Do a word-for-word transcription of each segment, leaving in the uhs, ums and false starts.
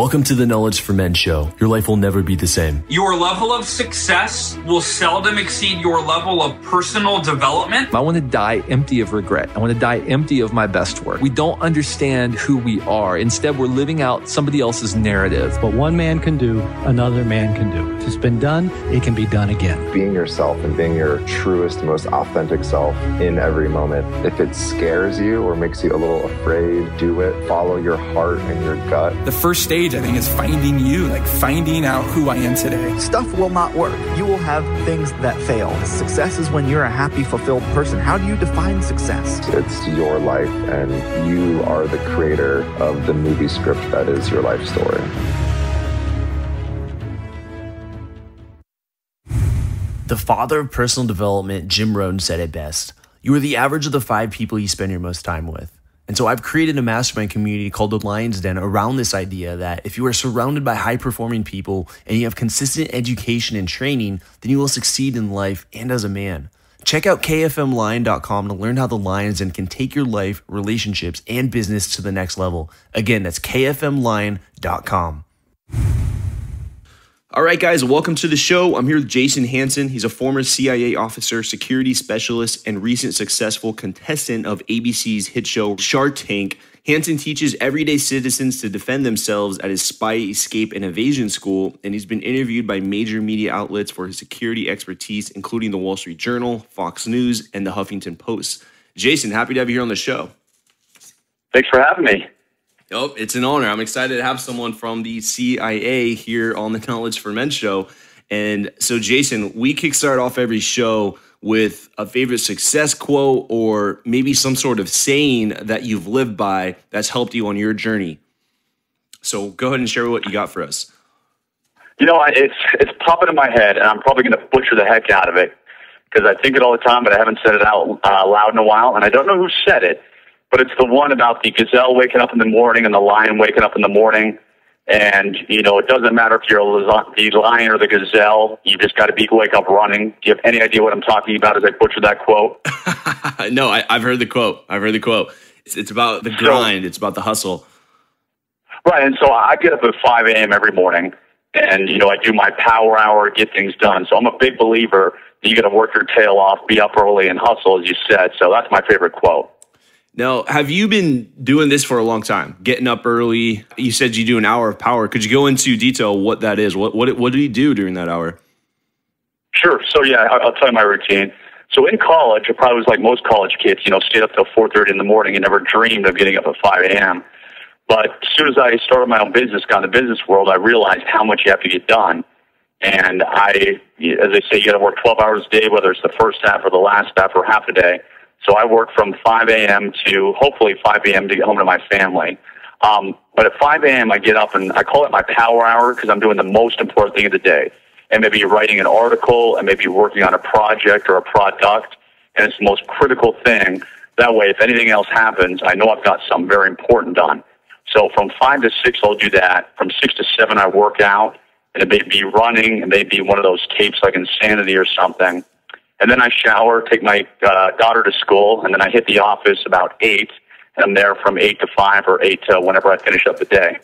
Welcome to the Knowledge for Men show. Your life will never be the same. Your level of success will seldom exceed your level of personal development. I want to die empty of regret. I want to die empty of my best work. We don't understand who we are. Instead, we're living out somebody else's narrative. What one man can do, another man can do. If it's been done, it can be done again. Being yourself and being your truest, most authentic self in every moment. If it scares you or makes you a little afraid, do it. Follow your heart and your gut. The first stage, I think, is finding you, like finding out who I am today. Stuff will not work. You will have things that fail. Success is when you're a happy, fulfilled person. How do you define success? It's your life, and you are the creator of the movie script that is your life story. The father of personal development, Jim Rohn, said it best. You are the average of the five people you spend your most time with. And so I've created a mastermind community called the Lion's Den around this idea that if you are surrounded by high-performing people and you have consistent education and training, then you will succeed in life and as a man. Check out k f m line dot com to learn how the Lion's Den can take your life, relationships, and business to the next level. Again, that's k f m line dot com. All right, guys, welcome to the show. I'm here with Jason Hanson. He's a former C I A officer, security specialist, and recent successful contestant of A B C's hit show Shark Tank. Hanson teaches everyday citizens to defend themselves at his Spy Escape and Evasion school, and he's been interviewed by major media outlets for his security expertise, including the Wall Street Journal, Fox News, and the Huffington Post. Jason, happy to have you here on the show. Thanks for having me. Oh, it's an honor. I'm excited to have someone from the C I A here on the Knowledge for Men show. And so, Jason, we kickstart off every show with a favorite success quote or maybe some sort of saying that you've lived by that's helped you on your journey. So go ahead and share what you got for us. You know, it's it's popping in my head, and I'm probably going to butcher the heck out of it because I think it all the time, but I haven't said it out uh, loud in a while, and I don't know who said it. But it's the one about the gazelle waking up in the morning and the lion waking up in the morning. And, you know, it doesn't matter if you're the lion or the gazelle. You just got to be wake up running. Do you have any idea what I'm talking about as I butcher that quote? No, I, I've heard the quote. I've heard the quote. It's, it's about the grind. So, it's about the hustle. Right. And so I get up at five a m every morning. And, you know, I do my power hour, get things done. So I'm a big believer that you got to work your tail off, be up early, and hustle, as you said. So that's my favorite quote. Now, have you been doing this for a long time, getting up early? You said you do an hour of power. Could you go into detail what that is? What what, what do you do during that hour? Sure. So, yeah, I'll tell you my routine. So in college, I probably was like most college kids, you know, stayed up till four thirty in the morning and never dreamed of getting up at five a m But as soon as I started my own business, got in the business world, I realized how much you have to get done. And I, as they say, you got to work twelve hours a day, whether it's the first half or the last half or half a day. So I work from five a m to hopefully five a m to get home to my family. Um, but at five a m I get up and I call it my power hour because I'm doing the most important thing of the day. And maybe writing an article and maybe working on a project or a product. And it's the most critical thing. That way, if anything else happens, I know I've got something very important done. So from five to six, I'll do that. From six to seven, I work out. And it may be running. It may be one of those tapes like Insanity or something. And then I shower, take my uh, daughter to school, and then I hit the office about eight, and I'm there from eight to five or eight to whenever I finish up the day.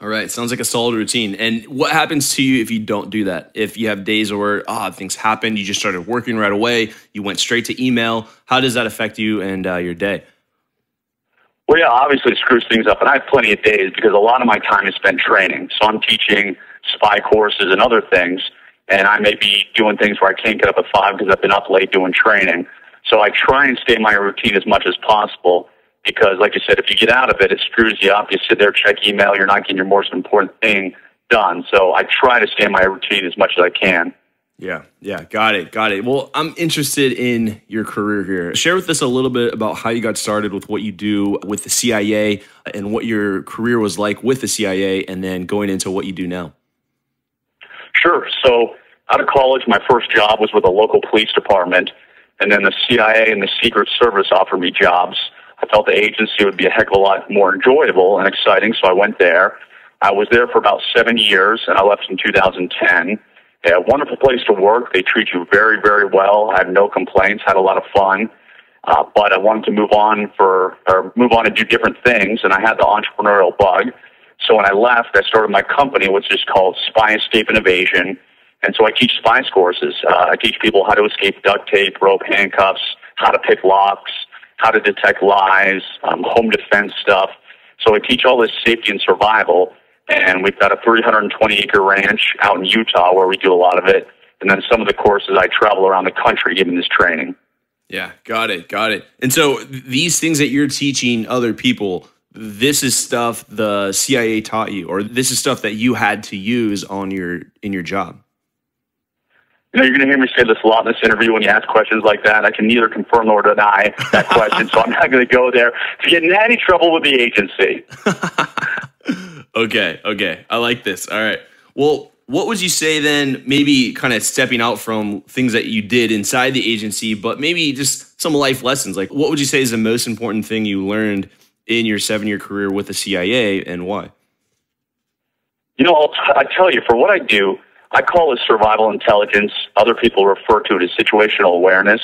All right. Sounds like a solid routine. And what happens to you if you don't do that? If you have days where ah, things happened, you just started working right away, you went straight to email, how does that affect you and uh, your day? Well, yeah, obviously it screws things up. And I have plenty of days because a lot of my time is spent training. So I'm teaching spy courses and other things. And I may be doing things where I can't get up at five because I've been up late doing training. So I try and stay in my routine as much as possible because, like you said, if you get out of it, it screws you up. You sit there, check email, you're not getting your most important thing done. So I try to stay in my routine as much as I can. Yeah, yeah, got it, got it. Well, I'm interested in your career here. Share with us a little bit about how you got started with what you do with the C I A and what your career was like with the C I A and then going into what you do now. Sure. So out of college, my first job was with a local police department, and then the C I A and the Secret Service offered me jobs. I felt the agency would be a heck of a lot more enjoyable and exciting, so I went there. I was there for about seven years, and I left in two thousand ten. Yeah, wonderful place to work. They treat you very, very well. I have no complaints. Had a lot of fun, uh, but I wanted to move on for or move on and do different things, and I had the entrepreneurial bug. So when I left, I started my company, which is called Spy Escape and Evasion. And so I teach spies courses. Uh, I teach people how to escape duct tape, rope, handcuffs, how to pick locks, how to detect lies, um, home defense stuff. So I teach all this safety and survival. And we've got a three hundred twenty acre ranch out in Utah where we do a lot of it. And then some of the courses I travel around the country giving this training. Yeah, got it, got it. And so these things that you're teaching other people, this is stuff the C I A taught you, or this is stuff that you had to use on your in your job? You know, you're going to hear me say this a lot in this interview when you ask questions like that. I can neither confirm nor deny that question, so I'm not going to go there to get in any trouble with the agency. Okay, okay. I like this. All right. Well, what would you say then, maybe kind of stepping out from things that you did inside the agency, but maybe just some life lessons? Like, what would you say is the most important thing you learned in your seven-year career with the C I A, and why? You know, I'll t I tell you, for what I do, I call it survival intelligence. Other people refer to it as situational awareness,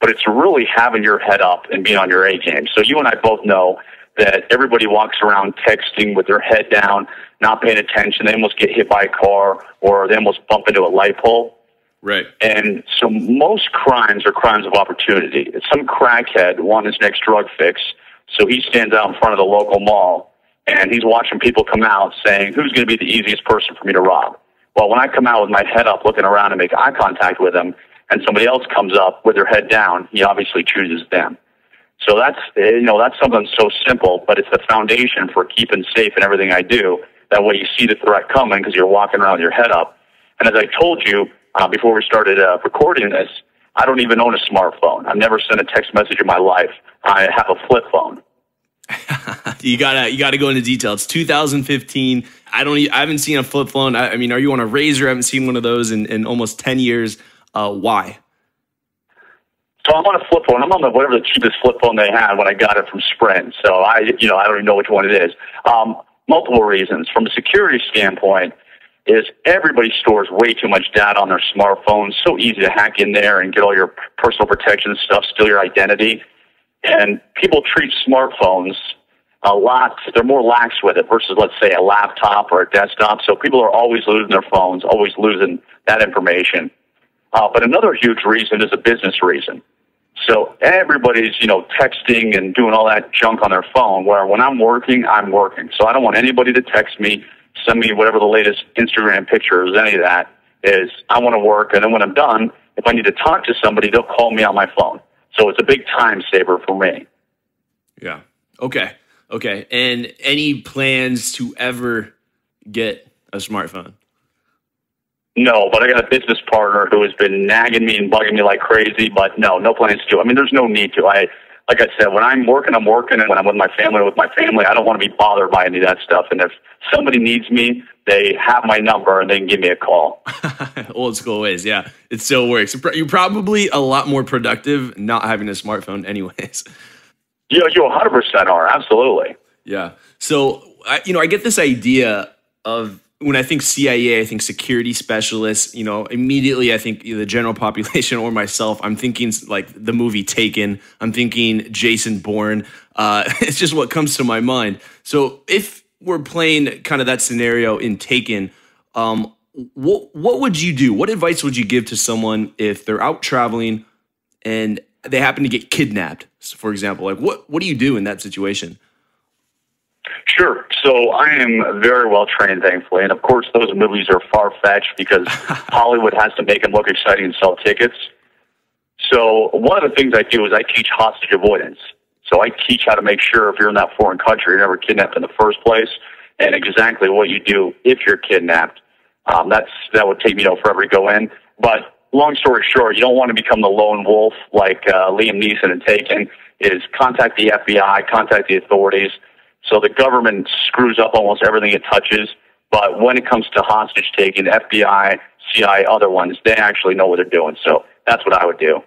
but it's really having your head up and being on your A game. So you and I both know that everybody walks around texting with their head down, not paying attention. They almost get hit by a car, or they almost bump into a light pole. Right. And so most crimes are crimes of opportunity. Some crackhead wants his next drug fix, so he stands out in front of the local mall, and he's watching people come out saying, who's going to be the easiest person for me to rob? Well, when I come out with my head up looking around and make eye contact with him, and somebody else comes up with their head down, he obviously chooses them. So that's, you know, that's something so simple, but it's the foundation for keeping safe in everything I do. That way you see the threat coming because you're walking around with your head up. And as I told you uh, before we started uh, recording this, I don't even own a smartphone. I've never sent a text message in my life. I have a flip phone. you gotta, you gotta go into detail. It's two thousand fifteen. I don't, I haven't seen a flip phone. I, I mean, are you on a razor? I haven't seen one of those in, in almost ten years. Uh, why? So I'm on a flip phone. I'm on the, whatever the cheapest flip phone they had when I got it from Sprint. So I, you know, I don't even know which one it is. Um, multiple reasons. From a security standpoint, is everybody stores way too much data on their smartphones. So easy to hack in there and get all your personal protection stuff, steal your identity. And people treat smartphones a lot. They're more lax with it versus, let's say, a laptop or a desktop. So people are always losing their phones, always losing that information. Uh, but another huge reason is a business reason. So everybody's, you know, texting and doing all that junk on their phone, where when I'm working, I'm working. So I don't want anybody to text me, send me whatever the latest Instagram pictures, any of that is. I want to work. And then when I'm done, if I need to talk to somebody, they'll call me on my phone. So it's a big time saver for me. Yeah. Okay. Okay. And any plans to ever get a smartphone? No, but I got a business partner who has been nagging me and bugging me like crazy, but no, no plans to. I mean, there's no need to. I, like I said, when I'm working, I'm working. And when I'm with my family, with my family, I don't want to be bothered by any of that stuff. And if somebody needs me, they have my number and they can give me a call. Old school ways. Yeah, it still works. You're probably a lot more productive not having a smartphone anyways. Yeah, you one hundred percent are. Absolutely. Yeah. So, I, you know, I get this idea of, when I think C I A, I think security specialists, you know, immediately I think the general population or myself, I'm thinking like the movie Taken. I'm thinking Jason Bourne. Uh, it's just what comes to my mind. So if we're playing kind of that scenario in Taken, um, what, what would you do? What advice would you give to someone if they're out traveling and they happen to get kidnapped, for example? Like what, what do you do in that situation? Sure. So I am very well trained, thankfully. And of course, those movies are far-fetched because Hollywood has to make them look exciting and sell tickets. So one of the things I do is I teach hostage avoidance. So I teach how to make sure if you're in that foreign country, you're never kidnapped in the first place, and exactly what you do if you're kidnapped. Um, that's, that would take me, you know, forever to go in. But long story short, you don't want to become the lone wolf like uh, Liam Neeson and Taken. Is contact the F B I, contact the authorities. So the government screws up almost everything it touches, but when it comes to hostage taking, F B I, C I A, other ones, they actually know what they're doing. So that's what I would do.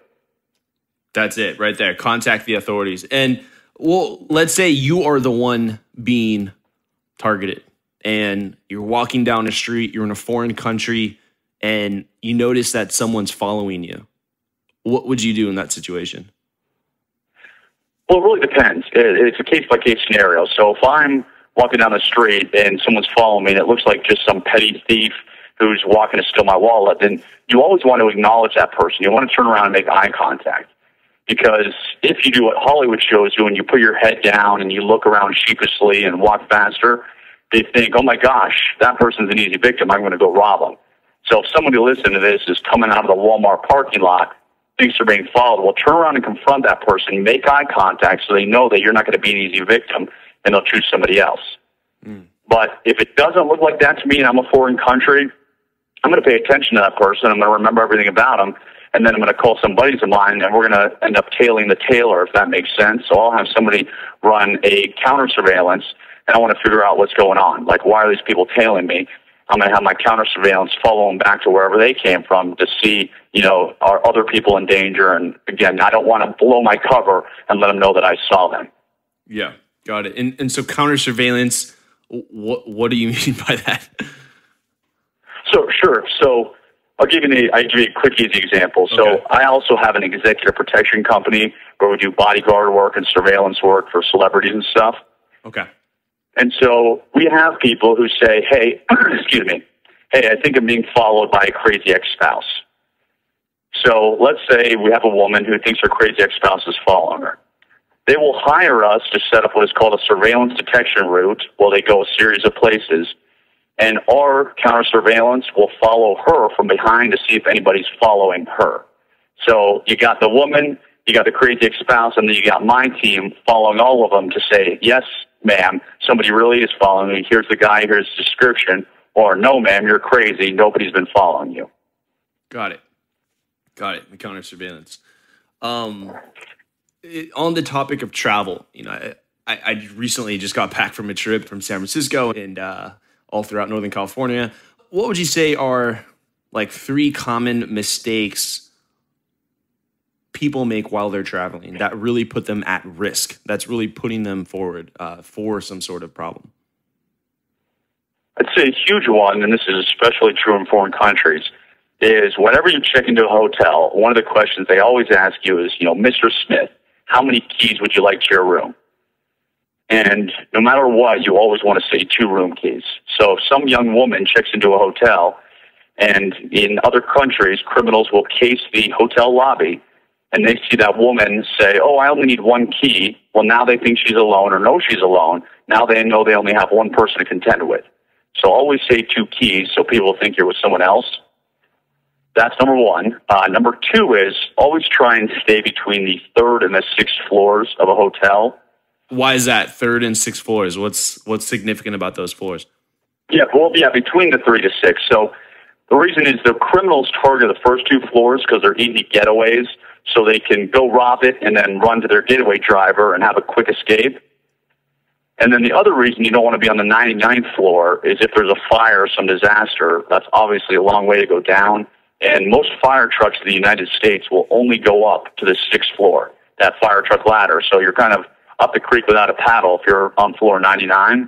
That's it right there. Contact the authorities. And well, let's say you are the one being targeted and you're walking down the street, you're in a foreign country, and you notice that someone's following you. What would you do in that situation? Well, it really depends. It's a case-by-case scenario. So if I'm walking down the street and someone's following me and it looks like just some petty thief who's walking to steal my wallet, then you always want to acknowledge that person. You want to turn around and make eye contact. Because if you do what Hollywood shows you and you put your head down and you look around sheepishly and walk faster, they think, oh my gosh, that person's an easy victim. I'm going to go rob them. So if somebody listening to this is coming out of the Walmart parking lot, thinks they're being followed, well, turn around and confront that person, make eye contact so they know that you're not going to be an easy victim, and they'll choose somebody else. Mm. But if it doesn't look like that to me and I'm a foreign country, I'm going to pay attention to that person. I'm going to remember everything about them. And then I'm going to call some buddies of mine, and we're going to end up tailing the tailor, if that makes sense. So I'll have somebody run a counter-surveillance, and I want to figure out what's going on. Like, why are these people tailing me? I'm going to have my counter-surveillance follow them back to wherever they came from to see, you know, are other people in danger? And, again, I don't want to blow my cover and let them know that I saw them. Yeah, got it. And, and so counter-surveillance, what, what do you mean by that? So, sure. So... I'll give you the, I give you a quick, easy example. So okay. I also have an executive protection company where we do bodyguard work and surveillance work for celebrities and stuff. Okay. And so we have people who say, hey, excuse me, hey, I think I'm being followed by a crazy ex-spouse. So let's say we have a woman who thinks her crazy ex-spouse is following her. They will hire us to set up what is called a surveillance detection route while they go a series of places. And our counter-surveillance will follow her from behind to see if anybody's following her. So you got the woman, you got the crazy ex-spouse, and then you got my team following all of them to say, yes, ma'am, somebody really is following me. Here's the guy, here's the description. Or, no, ma'am, you're crazy. Nobody's been following you. Got it. Got it. The counter-surveillance. Um, it, on the topic of travel, you know, I, I, I recently just got back from a trip from San Francisco and uh, all throughout Northern California. What would you say are like three common mistakes people make while they're traveling that really put them at risk, that's really putting them forward uh, for some sort of problem? I'd say a huge one, and this is especially true in foreign countries, is whenever you check into a hotel, one of the questions they always ask you is, you know, Mister Smith, how many keys would you like to your room? And no matter what, you always want to say two room keys. So if some young woman checks into a hotel, and in other countries, criminals will case the hotel lobby, and they see that woman say, oh, I only need one key. Well, now they think she's alone or know she's alone. Now they know they only have one person to contend with. So always say two keys so people think you're with someone else. That's number one. Uh, number two is always try and stay between the third and the sixth floors of a hotel. Why is that? Third and sixth floors? What's what's significant about those floors? Yeah, well, yeah, between the three to six. So the reason is the criminals target the first two floors because they're easy getaways, so they can go rob it and then run to their getaway driver and have a quick escape. And then the other reason you don't want to be on the ninety-ninth floor is if there's a fire or some disaster. That's obviously a long way to go down. And most fire trucks in the United States will only go up to the sixth floor, that fire truck ladder. So you're kind of up the creek without a paddle if you're on floor ninety-nine.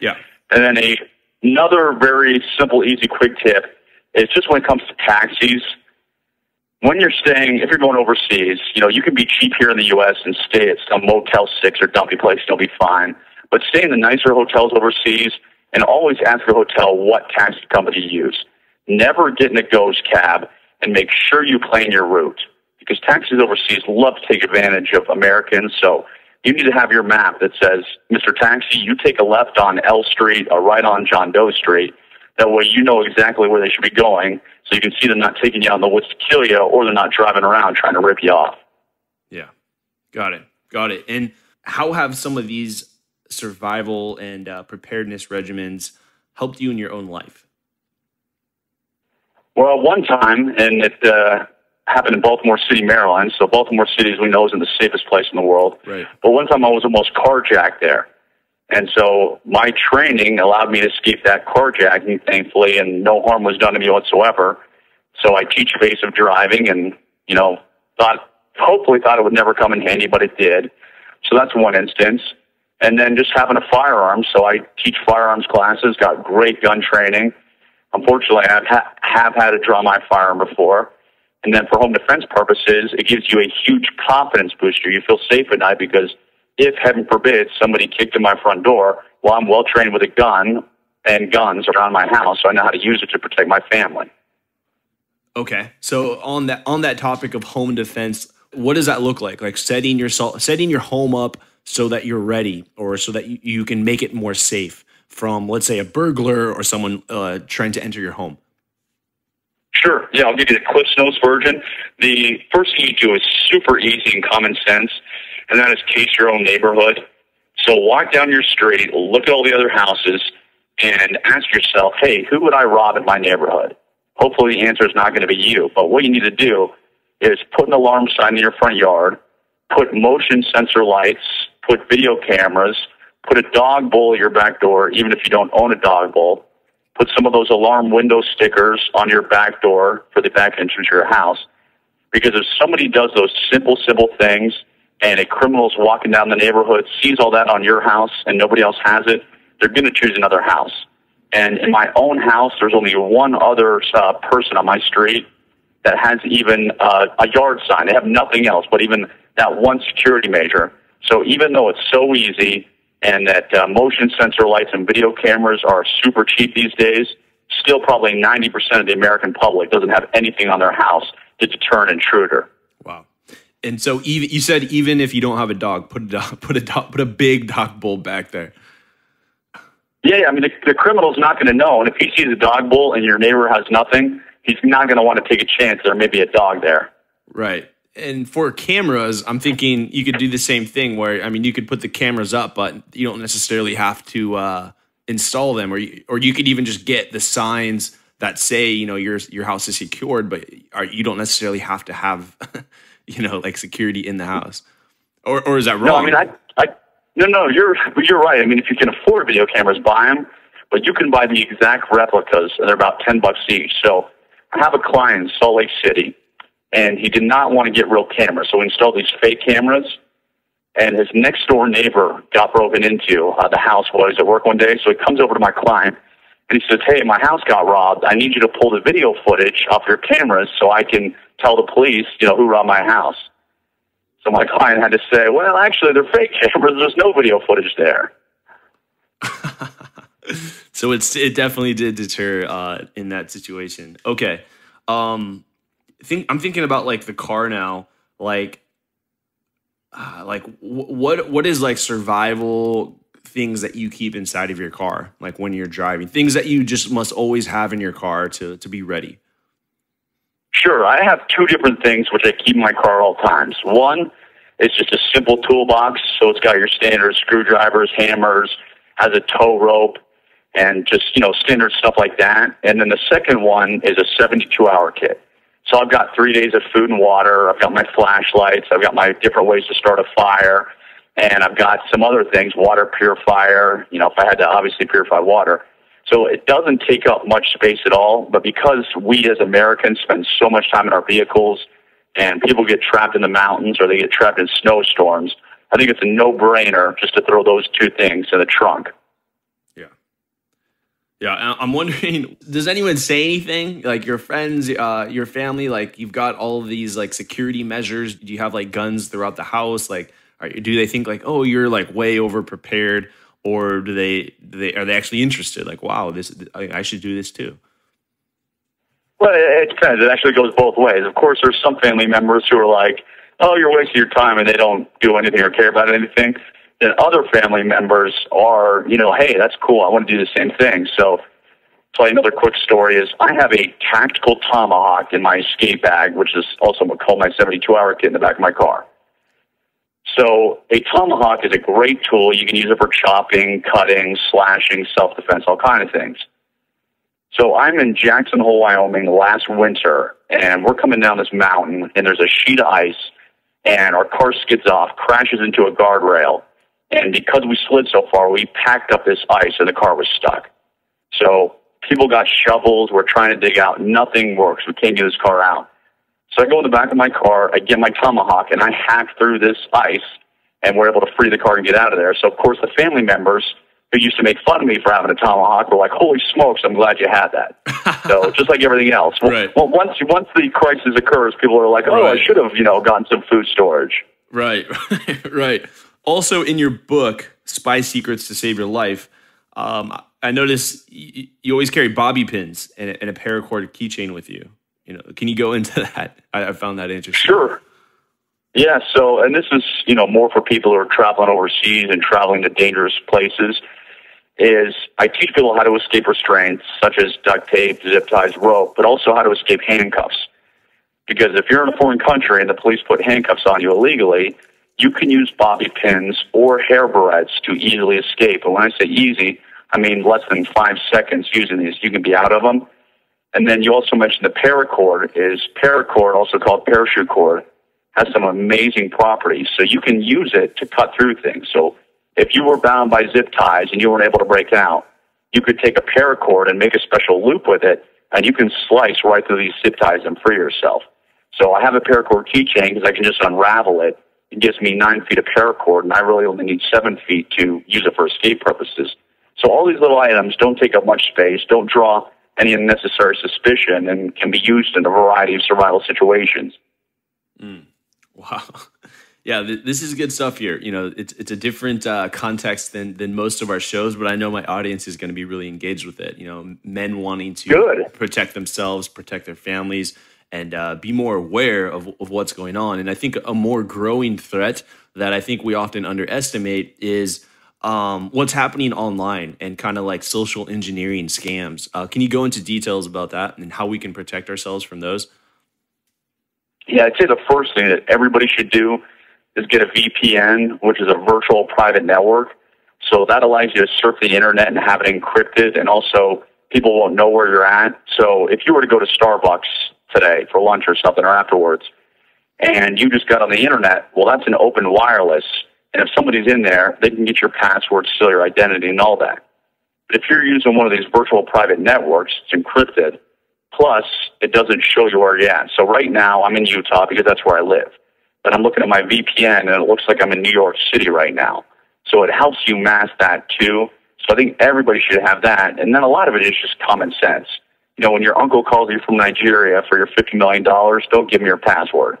Yeah. And then a, another very simple, easy, quick tip is just when it comes to taxis, when you're staying, if you're going overseas, you know, you can be cheap here in the U S and stay at some Motel six or dumpy place, you'll be fine. But stay in the nicer hotels overseas and always ask the hotel what taxi company you use. Never get in a ghost cab and make sure you plan your route because taxis overseas love to take advantage of Americans. So you need to have your map that says, Mister Taxi, you take a left on L Street, a right on John Doe Street. That way you know exactly where they should be going so you can see them not taking you out in the woods to kill you or they're not driving around trying to rip you off. Yeah, got it, got it. And how have some of these survival and uh, preparedness regimens helped you in your own life? Well, one time, and it uh, happened in Baltimore City, Maryland. So Baltimore City, as we know, isn't the safest place in the world. Right. But one time I was almost carjacked there. And so my training allowed me to escape that carjacking, thankfully, and no harm was done to me whatsoever. So I teach evasive driving and, you know, thought, hopefully thought it would never come in handy, but it did. So that's one instance. And then just having a firearm. So I teach firearms classes, got great gun training. Unfortunately, I ha- have had to draw my firearm before. And then for home defense purposes, it gives you a huge confidence booster. You feel safe at night because if, heaven forbid, somebody kicked in my front door, well, I'm well trained with a gun, and guns around my house, so I know how to use it to protect my family. Okay, so on that on that topic of home defense, what does that look like? Like setting your setting your home up so that you're ready, or so that you, you can make it more safe from, let's say, a burglar or someone uh, trying to enter your home. Sure. Yeah, I'll give you the Cliff's Notes version. The first thing you do is super easy and common sense, and that is case your own neighborhood. So walk down your street, look at all the other houses, and ask yourself, hey, who would I rob in my neighborhood? Hopefully the answer is not going to be you, but what you need to do is put an alarm sign in your front yard, put motion sensor lights, put video cameras, put a dog bowl at your back door, even if you don't own a dog bowl, put some of those alarm window stickers on your back door for the back entrance to your house. Because if somebody does those simple, simple things and a criminal's walking down the neighborhood, sees all that on your house and nobody else has it, they're going to choose another house. And in my own house, there's only one other uh, person on my street that has even uh, a yard sign. They have nothing else but even that one security measure. So even though it's so easy and that uh, motion sensor lights and video cameras are super cheap these days, still probably ninety percent of the American public doesn't have anything on their house to deter an intruder. Wow. And so even, you said even if you don't have a dog, put a, dog, put a, dog, put a big dog bowl back there. Yeah, I mean, the, the criminal's not going to know. And if he sees a dog bowl and your neighbor has nothing, he's not going to want to take a chance there may be a dog there. Right. And for cameras, I'm thinking you could do the same thing where, I mean, you could put the cameras up, but you don't necessarily have to uh, install them. Or you, or you could even just get the signs that say, you know, your, your house is secured, but are, you don't necessarily have to have, you know, like security in the house. Or, or is that wrong? No, I mean, I... I No, no, you're you're right. I mean, if you can afford video cameras, buy them. But you can buy the exact replicas, and they're about ten bucks each. So I have a client in Salt Lake City, and he did not want to get real cameras, so we installed these fake cameras. And his next door neighbor got broken into. Uh, the house while he was at work one day, so he comes over to my client, and he says, "Hey, my house got robbed. I need you to pull the video footage off your cameras so I can tell the police, you know, who robbed my house." So my client had to say, well, actually, they're fake cameras. There's no video footage there. So it's, it definitely did deter uh, in that situation. Okay. Um, think, I'm thinking about, like, the car now. Like, uh, like what what is, like, survival things that you keep inside of your car, like when you're driving? Things that you just must always have in your car to, to be ready. Sure. I have two different things which I keep in my car at all times. One is just a simple toolbox, so it's got your standard screwdrivers, hammers, has a tow rope, and just, you know, standard stuff like that. And then the second one is a seventy-two hour kit. So I've got three days of food and water, I've got my flashlights, I've got my different ways to start a fire, and I've got some other things, water purifier, you know, if I had to obviously purify water. So it doesn't take up much space at all, but because we as Americans spend so much time in our vehicles and people get trapped in the mountains or they get trapped in snowstorms, I think it's a no-brainer just to throw those two things in the trunk. Yeah. Yeah, I'm wondering, does anyone say anything? Like your friends, uh, your family, like you've got all of these like security measures. Do you have like guns throughout the house? Like, are, do they think like, oh, you're like way over-prepared? Or do they, do they are they actually interested? Like, wow, this I should do this too. Well, it depends. It actually goes both ways. Of course, there's some family members who are like, "Oh, you're wasting your time," and they don't do anything or care about anything. Then other family members are, you know, "Hey, that's cool. I want to do the same thing." So, so another quick story is I have a tactical tomahawk in my escape bag, which is also called my seventy-two hour kit in the back of my car. So a tomahawk is a great tool. You can use it for chopping, cutting, slashing, self-defense, all kinds of things. So I'm in Jackson Hole, Wyoming last winter, and we're coming down this mountain, and there's a sheet of ice, and our car skids off, crashes into a guardrail. And because we slid so far, we packed up this ice, and the car was stuck. So people got shovels. We're trying to dig out. Nothing works. We can't get this car out. So I go in the back of my car, I get my tomahawk, and I hack through this ice, and we're able to free the car and get out of there. So, of course, the family members who used to make fun of me for having a tomahawk were like, holy smokes, I'm glad you had that. So just like everything else. Well, right. well once, once the crisis occurs, people are like, oh, right. I should have, you know, gotten some food storage. Right, right. Also, in your book, Spy Secrets to Save Your Life, um, I noticed you, you always carry bobby pins and a, and a paracord keychain with you. You know, can you go into that? I, I found that interesting. Sure. Yeah. So, and this is, you know, more for people who are traveling overseas and traveling to dangerous places. Is I teach people how to escape restraints, such as duct tape, zip ties, rope, but also how to escape handcuffs. Because if you're in a foreign country and the police put handcuffs on you illegally, you can use bobby pins or hair barrettes to easily escape. And when I say easy, I mean less than five seconds using these. You can be out of them. And then you also mentioned the paracord. Is paracord, also called parachute cord, has some amazing properties. So you can use it to cut through things. So if you were bound by zip ties and you weren't able to break out, you could take a paracord and make a special loop with it, and you can slice right through these zip ties and free yourself. So I have a paracord keychain because I can just unravel it. It gives me nine feet of paracord, and I really only need seven feet to use it for escape purposes. So all these little items don't take up much space, don't draw any unnecessary suspicion, and can be used in a variety of survival situations. Mm. Wow. Yeah, th this is good stuff here. You know, it's it's a different uh, context than than most of our shows, but I know my audience is going to be really engaged with it. You know, men wanting to good. protect themselves, protect their families, and uh, be more aware of, of what's going on. And I think a more growing threat that I think we often underestimate is um, what's happening online and kind of like social engineering scams. Uh, can you go into details about that and how we can protect ourselves from those? Yeah, I'd say the first thing that everybody should do is get a V P N, which is a virtual private network. So that allows you to surf the internet and have it encrypted, and also people won't know where you're at. So if you were to go to Starbucks today for lunch or something, or afterwards, and you just got on the internet, well, that's an open wireless, and if somebody's in there, they can get your password, steal your identity, and all that. But if you're using one of these virtual private networks, it's encrypted, plus it doesn't show you where you're at. So right now I'm in Utah because that's where I live. But I'm looking at my V P N, and it looks like I'm in New York City right now. So it helps you mask that, too. So I think everybody should have that. And then a lot of it is just common sense. You know, when your uncle calls you from Nigeria for your fifty million dollars, don't give him your password.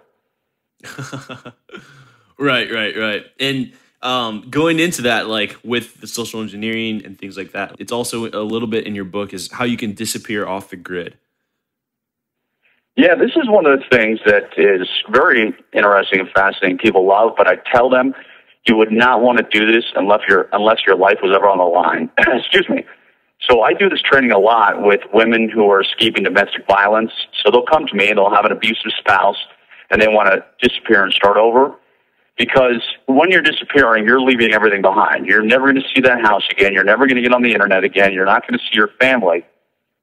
Right, right, right. And um, going into that, like with the social engineering and things like that, it's also a little bit in your book is how you can disappear off the grid. Yeah, this is one of the things that is very interesting and fascinating. People love, but I tell them you would not want to do this unless your unless your life was ever on the line. Excuse me. So I do this training a lot with women who are escaping domestic violence. So they'll come to me and they'll have an abusive spouse, and they want to disappear and start over. Because when you're disappearing, you're leaving everything behind. You're never going to see that house again. You're never going to get on the internet again. You're not going to see your family.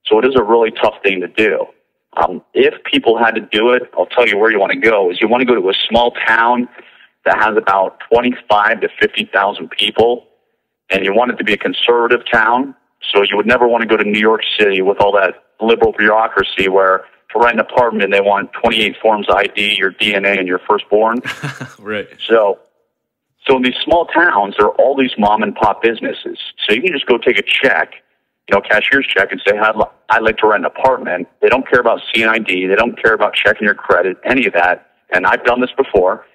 So it is a really tough thing to do. Um, if people had to do it, I'll tell you where you want to go. Is you want to go to a small town that has about twenty-five to fifty thousand people, and you want it to be a conservative town. So you would never want to go to New York City with all that liberal bureaucracy where to rent an apartment, they want twenty-eight forms of I D, your D N A, and your firstborn. Right. So, so in these small towns, there are all these mom and pop businesses. So you can just go take a check, you know, cashier's check, and say, I'd like to rent an apartment. They don't care about C N I D. They don't care about checking your credit, any of that. And I've done this before.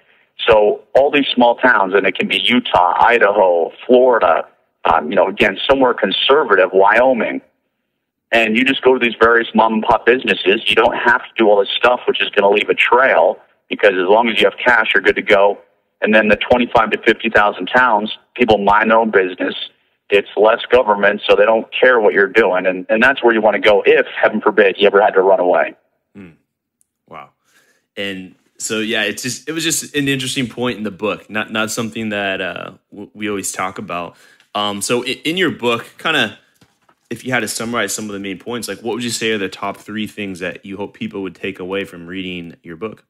So all these small towns, and it can be Utah, Idaho, Florida, um, you know, again, somewhere conservative, Wyoming. And you just go to these various mom and pop businesses. You don't have to do all this stuff, which is going to leave a trail, because as long as you have cash, you're good to go. And then the twenty-five to fifty thousand towns, people mind their own business. It's less government, so they don't care what you're doing. And, and that's where you want to go if, heaven forbid, you ever had to run away. Hmm. Wow. And so, yeah, it's just, it was just an interesting point in the book, not not something that uh, we always talk about. Um, so in your book, kind of, if you had to summarize some of the main points, like what would you say are the top three things that you hope people would take away from reading your book?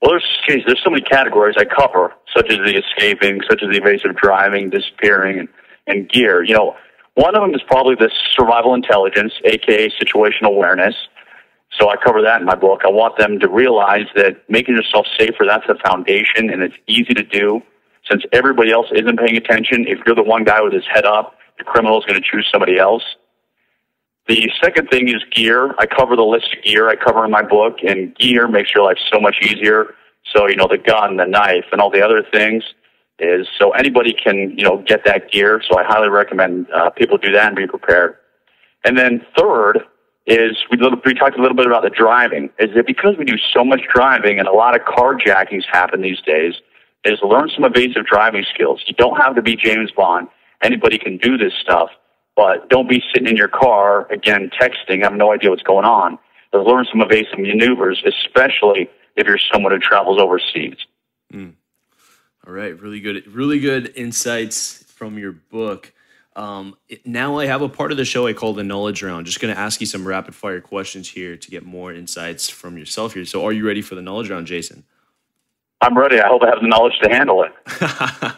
Well, there's, geez, there's so many categories I cover, such as the escaping, such as the evasive driving, disappearing, and, and gear. You know, one of them is probably the survival intelligence, a k a situational awareness. So I cover that in my book. I want them to realize that making yourself safer, that's the foundation, and it's easy to do. Since everybody else isn't paying attention, if you're the one guy with his head up, the criminal is going to choose somebody else. The second thing is gear. I cover the list of gear I cover in my book, and gear makes your life so much easier. So, you know, the gun, the knife, and all the other things is so anybody can, you know, get that gear. So I highly recommend uh, people do that and be prepared. And then third is we, little, we talked a little bit about the driving. Is that because we do so much driving and a lot of carjackings happen these days, is learn some evasive driving skills. You don't have to be James Bond. Anybody can do this stuff, but don't be sitting in your car, again, texting. I have no idea what's going on. But learn some evasive maneuvers, especially if you're someone who travels overseas. Mm. All right, really good, really good insights from your book. Um, it, now I have a part of the show I call the knowledge round. Just going to ask you some rapid fire questions here to get more insights from yourself here. So are you ready for the knowledge round, Jason? I'm ready. I hope I have the knowledge to handle it.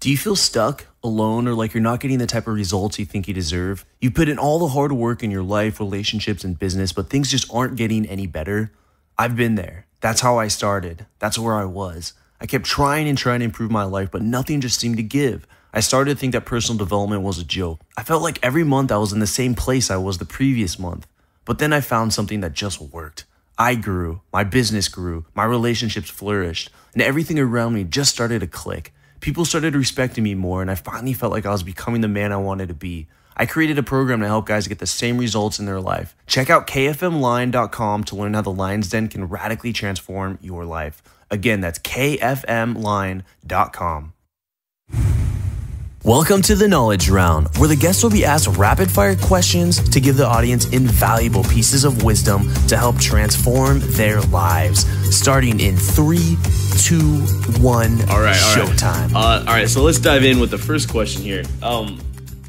Do you feel stuck, alone, or like you're not getting the type of results you think you deserve? You put in all the hard work in your life, relationships, and business, but things just aren't getting any better. I've been there. That's how I started. That's where I was. I kept trying and trying to improve my life, but nothing just seemed to give. I started to think that personal development was a joke. I felt like every month I was in the same place I was the previous month. But then I found something that just worked. I grew, my business grew, my relationships flourished, and everything around me just started to click. People started respecting me more, and I finally felt like I was becoming the man I wanted to be. I created a program to help guys get the same results in their life. Check out k f m line dot com to learn how the lion's den can radically transform your life. Again, that's k f m line dot com. Welcome to the Knowledge Round, where the guests will be asked rapid-fire questions to give the audience invaluable pieces of wisdom to help transform their lives. Starting in three, two, one, all right, showtime. All right. Uh, all right, so let's dive in with the first question here. Um,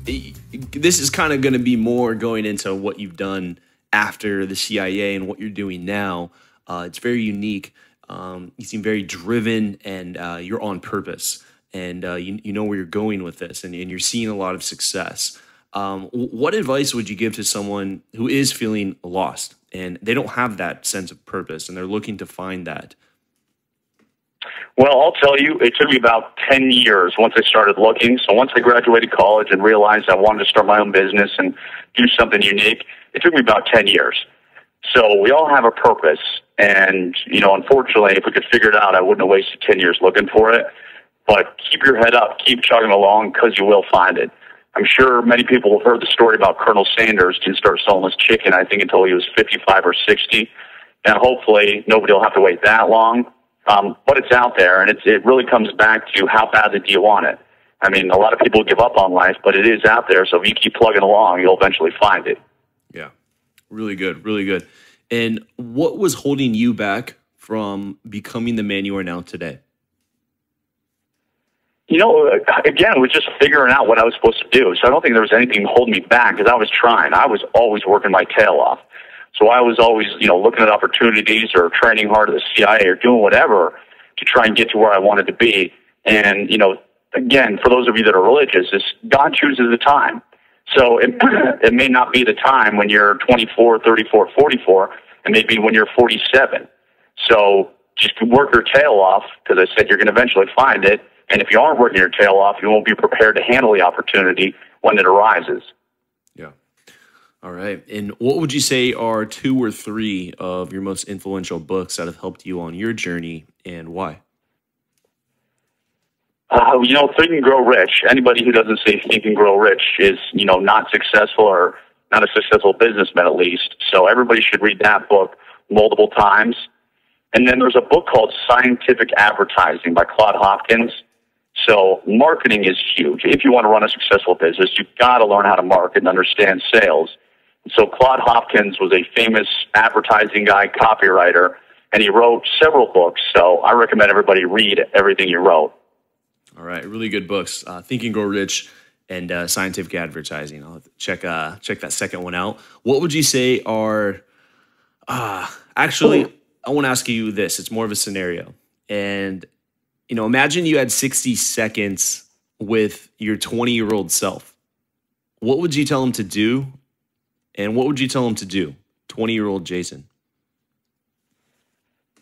this is kind of going to be more going into what you've done after the C I A and what you're doing now. Uh, it's very unique. Um, you seem very driven, and uh, you're on purpose. And uh, you, you know where you're going with this, and, and you're seeing a lot of success. Um, what advice would you give to someone who is feeling lost and they don't have that sense of purpose and they're looking to find that? Well, I'll tell you, it took me about ten years once I started looking. So once I graduated college and realized I wanted to start my own business and do something unique, it took me about ten years. So we all have a purpose. And, you know, unfortunately, if we could figure it out, I wouldn't have wasted ten years looking for it. But keep your head up, keep chugging along, because you will find it. I'm sure many people have heard the story about Colonel Sanders didn't start selling his chicken, I think, until he was fifty-five or sixty. And hopefully nobody will have to wait that long. Um, but it's out there, and it's, it really comes back to how badly do you want it. I mean, a lot of people give up on life, but it is out there. So if you keep plugging along, you'll eventually find it. Yeah, really good, really good. And what was holding you back from becoming the man you are now today? You know, again, it was just figuring out what I was supposed to do. So I don't think there was anything holding me back because I was trying. I was always working my tail off. So I was always, you know, looking at opportunities or training hard at the C I A or doing whatever to try and get to where I wanted to be. And, you know, again, for those of you that are religious, it's God chooses the time. So it, it may not be the time when you're twenty-four, thirty-four, forty-four. It may be when you're forty-seven. So just work your tail off because I said you're going to eventually find it. And if you aren't working your tail off, you won't be prepared to handle the opportunity when it arises. Yeah. All right. And what would you say are two or three of your most influential books that have helped you on your journey and why? Uh, you know, Think and Grow Rich. Anybody who doesn't say Think and Grow Rich is, you know, not successful or not a successful businessman at least. So everybody should read that book multiple times. And then there's a book called Scientific Advertising by Claude Hopkins. So marketing is huge. If you want to run a successful business, you've got to learn how to market and understand sales. So Claude Hopkins was a famous advertising guy, copywriter, and he wrote several books. So I recommend everybody read everything he wrote. All right, really good books. Uh, Think and Grow Rich and uh, Scientific Advertising. I'll have to check, uh, check that second one out. What would you say are uh, – actually, Ooh. I want to ask you this. It's more of a scenario. And – you know, imagine you had sixty seconds with your twenty-year-old self. What would you tell him to do? And what would you tell him to do, twenty-year-old Jason?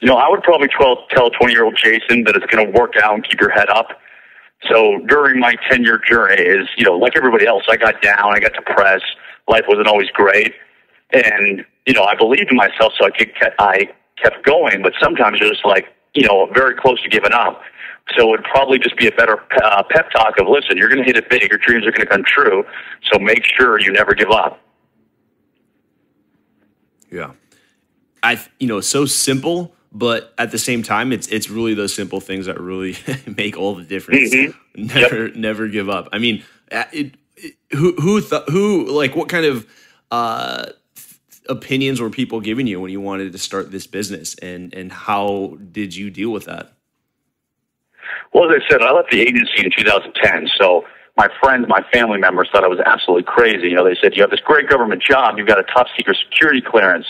You know, I would probably tell twenty-year-old Jason that it's going to work out and keep your head up. So during my ten-year journey is, you know, like everybody else, I got down, I got depressed. Life wasn't always great. And, you know, I believed in myself, so I, could, I kept going, but sometimes you're just like, you know, very close to giving up. So it would probably just be a better uh, pep talk of, listen, you're going to hit it big. Your dreams are going to come true. So make sure you never give up. Yeah. I, you know, so simple, but at the same time, it's, it's really those simple things that really make all the difference. Mm-hmm. Never, yep. never give up. I mean, it, it, who, who, who, like what kind of, uh, opinions were people giving you when you wanted to start this business, and, and how did you deal with that? Well, as I said, I left the agency in two thousand ten. So my friends, my family members thought I was absolutely crazy. You know, they said, you have this great government job. You've got a top secret security clearance.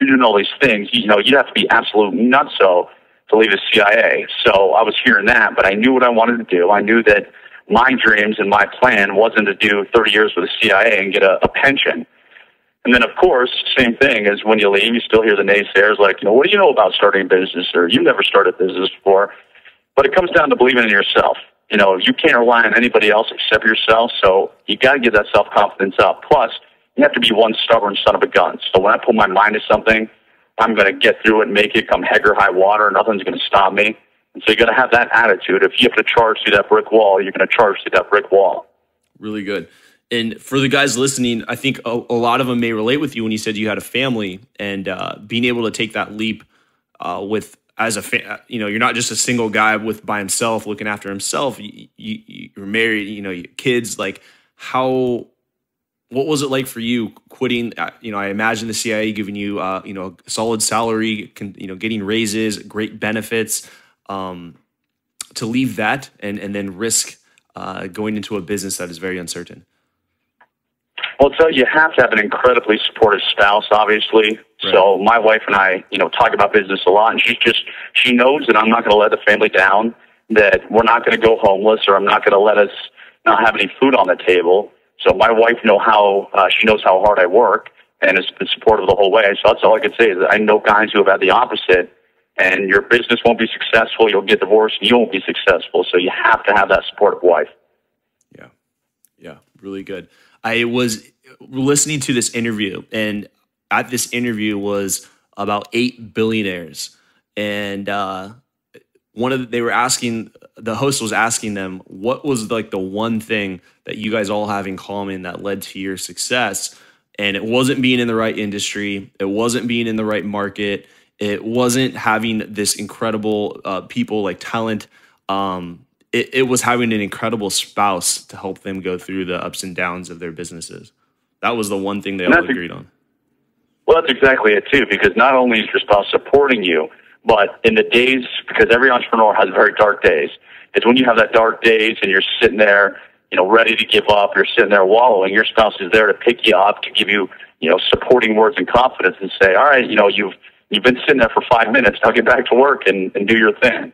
You're doing all these things. You know, you'd have to be absolute nutso to leave the C I A. So I was hearing that, but I knew what I wanted to do. I knew that my dreams and my plan wasn't to do thirty years with the C I A and get a, a pension. And then, of course, same thing as when you leave, you still hear the naysayers like, you know, what do you know about starting a business, or you've never started a business before? But it comes down to believing in yourself. You know, you can't rely on anybody else except yourself, so you got to get that self-confidence up. Plus, you have to be one stubborn son of a gun. So when I put my mind to something, I'm going to get through it, make it, come heck or high water. Nothing's going to stop me. And so you got to have that attitude. If you have to charge through that brick wall, you're going to charge through that brick wall. Really good. And for the guys listening, I think a, a lot of them may relate with you when you said you had a family, and uh, being able to take that leap uh, with as a fa you know, you're not just a single guy with by himself looking after himself. You, you, you're married, you know, you have kids. Like how. What was it like for you quitting? You know, I imagine the C I A giving you, uh, you know, a solid salary, can, you know, getting raises, great benefits, um, to leave that and and then risk uh, going into a business that is very uncertain. Well, so you have to have an incredibly supportive spouse, obviously. Right. So my wife and I, you know, talk about business a lot, and she just she knows that I'm not going to let the family down, that we're not going to go homeless, or I'm not going to let us not have any food on the table. So my wife know how uh, she knows how hard I work, and has been supportive the whole way. So that's all I can say is that I know guys who have had the opposite, and your business won't be successful. You'll get divorced, and you won't be successful. So you have to have that supportive wife. Yeah, yeah, really good. I was listening to this interview, and at this interview was about eight billionaires, and uh, one of the, they were asking. The host was asking them, what was like the one thing that you guys all have in common that led to your success? And it wasn't being in the right industry. It wasn't being in the right market. It wasn't having this incredible uh, people like talent. Um, it, it was having an incredible spouse to help them go through the ups and downs of their businesses. That was the one thing they all agreed on. Well, that's exactly it too, because not only is your spouse supporting you, but in the days, because every entrepreneur has very dark days, is when you have that dark days and you're sitting there, you know, ready to give up, you're sitting there wallowing, your spouse is there to pick you up, to give you, you know, supporting words and confidence and say, all right, you know, you've, you've been sitting there for five minutes, now get back to work and, and do your thing.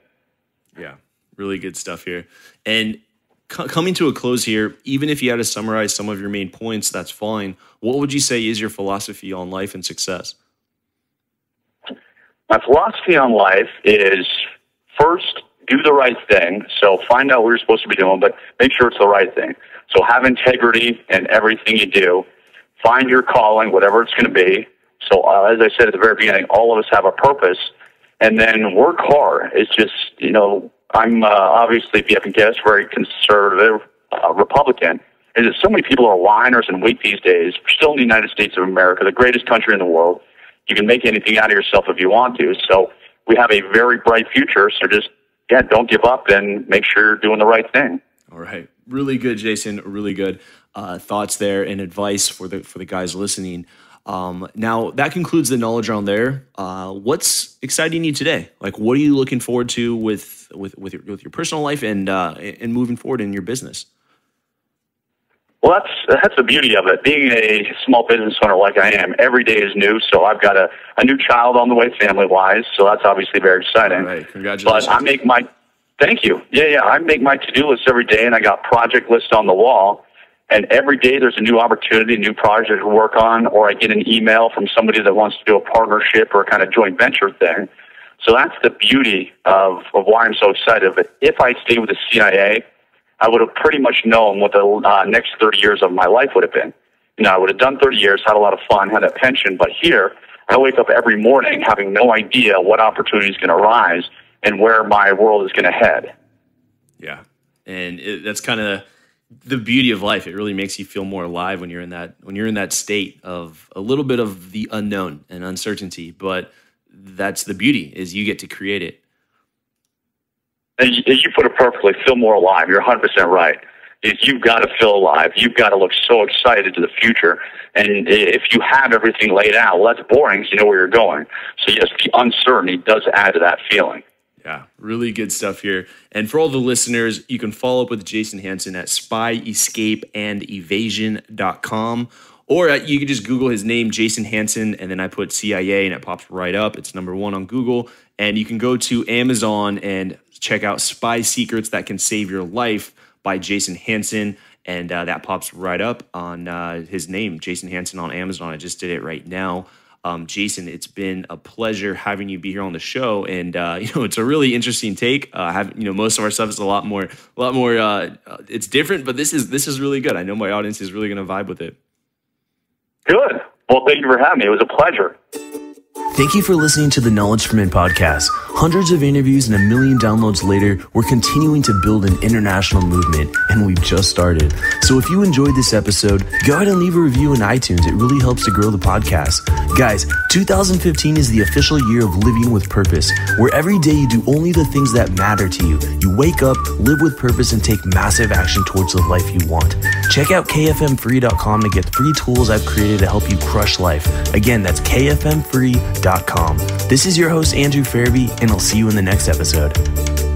Yeah, really good stuff here. And co coming to a close here, even if you had to summarize some of your main points, that's fine. What would you say is your philosophy on life and success? My philosophy on life is first, do the right thing. So find out what you're supposed to be doing, but make sure it's the right thing. So have integrity in everything you do. Find your calling, whatever it's going to be. So uh, as I said at the very beginning, all of us have a purpose. And then work hard. It's just, you know, I'm uh, obviously, if you haven't guessed, very conservative uh, Republican. Is that so many people are whiners and weak these days. We're still in the United States of America, the greatest country in the world. You can make anything out of yourself if you want to. So we have a very bright future. So just, yeah, don't give up and make sure you're doing the right thing. All right. Really good, Jason. Really good uh, thoughts there and advice for the, for the guys listening. Um, now, that concludes the knowledge round there. Uh, what's exciting you today? Like, what are you looking forward to with, with, with, your, with your personal life and, uh, and moving forward in your business? Well, that's, that's the beauty of it. Being a small business owner like I am, every day is new. So I've got a, a new child on the way family-wise. So that's obviously very exciting. All right. Congratulations. But I make my, thank you. Yeah, yeah. I make my to-do list every day, and I got project lists on the wall. And every day there's a new opportunity, a new project to work on, or I get an email from somebody that wants to do a partnership or a kind of joint venture thing. So that's the beauty of, of why I'm so excited. But if I stay with the C I A, I would have pretty much known what the uh, next thirty years of my life would have been. You know, I would have done thirty years, had a lot of fun, had a pension, but here I wake up every morning having no idea what opportunity is going to rise and where my world is going to head. Yeah. And it, that's kind of the beauty of life. It really makes you feel more alive when you're in that, when you're in that state of a little bit of the unknown and uncertainty, but that's the beauty, is you get to create it. And you put it perfectly, feel more alive. You're one hundred percent right. You've got to feel alive. You've got to look so excited to the future. And if you have everything laid out, well, that's boring, so you know where you're going. So yes, the uncertainty does add to that feeling. Yeah, really good stuff here. And for all the listeners, you can follow up with Jason Hanson at spy escape and evasion dot com. Or you can just Google his name, Jason Hanson, and then I put C I A and it pops right up. It's number one on Google. And you can go to Amazon and check out Spy Secrets That Can Save Your Life by Jason Hanson. And uh, that pops right up on uh, his name, Jason Hanson, on Amazon. I just did it right now. Um, Jason, it's been a pleasure having you be here on the show, and uh, you know, it's a really interesting take. Uh, have, you know, most of our stuff is a lot more, a lot more. Uh, it's different, but this is this is really good. I know my audience is really going to vibe with it. Good. Well, thank you for having me. It was a pleasure. Thank you for listening to the Knowledge From In podcast. Hundreds of interviews and a million downloads later, we're continuing to build an international movement, and we've just started. So if you enjoyed this episode, go ahead and leave a review in iTunes. It really helps to grow the podcast. Guys, two thousand fifteen is the official year of living with purpose, where every day you do only the things that matter to you. You wake up, live with purpose, and take massive action towards the life you want. Check out k f m free dot com to get free tools I've created to help you crush life. Again, that's k f m free dot com. This is your host, Andrew Farabee, and I'll see you in the next episode.